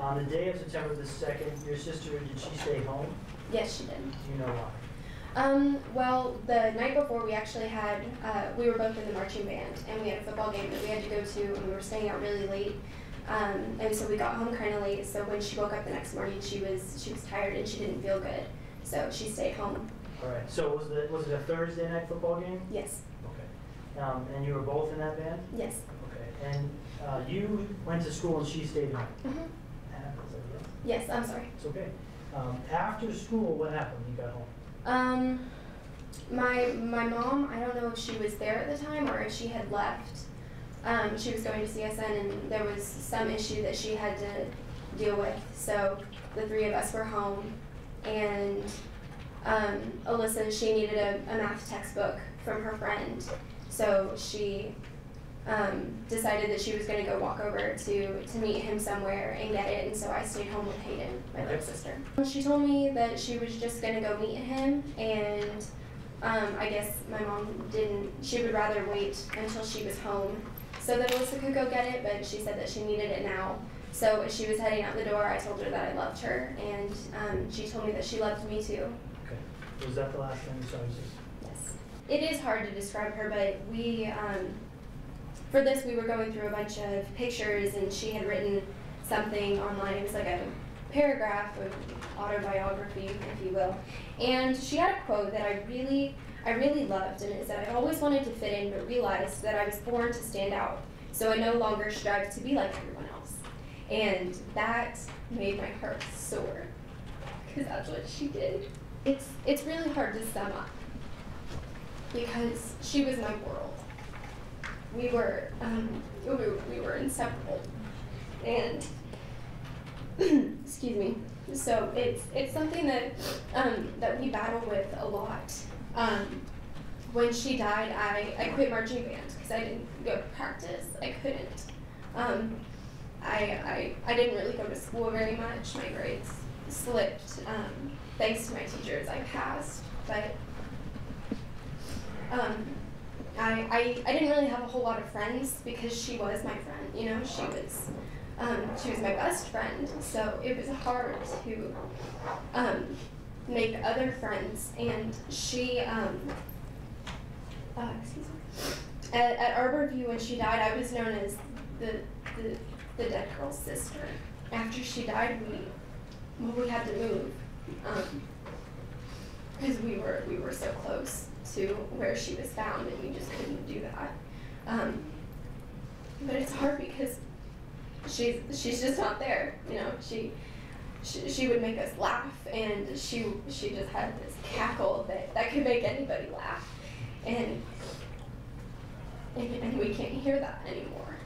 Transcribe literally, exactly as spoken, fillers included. On the day of September the second, your sister, did she stay home? Yes, she did. Do you know why? Um, well, the night before we actually had, uh, we were both in the marching band, and we had a football game that we had to go to, and we were staying out really late. Um, and so we got home kind of late, so when she woke up the next morning, she was she was tired and she didn't feel good, so she stayed home. All right. So was the was it a Thursday night football game? Yes. Okay. Um, and you were both in that band? Yes. Okay. And uh, you went to school and she stayed home? Mm-hmm. Yes, I'm sorry. It's okay. Um, after school, what happened when you got home? Um, my my mom, I don't know if she was there at the time or if she had left. Um, she was going to C S N, and there was some issue that she had to deal with. So the three of us were home, and um, Alyssa, she needed a, a math textbook from her friend. So she um, decided that she was going to go walk over to, to meet him somewhere and get it, and so I stayed home with Hayden, my little sister. She told me that she was just going to go meet him, and um, I guess my mom didn't, she would rather wait until she was home so that Alyssa could go get it, but she said that she needed it now. So as she was heading out the door, I told her that I loved her, and um, she told me that she loved me too. Okay. Was that the last time you saw your sister? Yes. It is hard to describe her, but we, um, for this, we were going through a bunch of pictures, and she had written something online. It was like a paragraph of autobiography, if you will. And she had a quote that I really, I really loved, and it said, "I always wanted to fit in, but realized that I was born to stand out, so I no longer strive to be like everyone else." And that made my heart soar, because that's what she did. It's, it's really hard to sum up, because she was my world. We were, um, we, we were inseparable, and excuse me. So it's, it's something that, um, that we battle with a lot. Um, when she died, I, I quit marching band because I didn't go to practice. I couldn't. Um, I, I, I didn't really go to school very much. My grades slipped. Um, thanks to my teachers, I passed, but um, I, I, I didn't really have a whole lot of friends because she was my friend. You know, she was, um, she was my best friend. So it was hard to, um, make other friends, and she, um, uh, excuse me, at, at Arbor View when she died, I was known as the, the, the dead girl's sister. After she died, we, well, we had to move, um, because we were, we were so close to where she was found, and we just couldn't do that. Um, but it's hard because she's, she's just not there, you know, she, She, she would make us laugh, and she she just had this cackle that, that could make anybody laugh, and, and and we can't hear that anymore.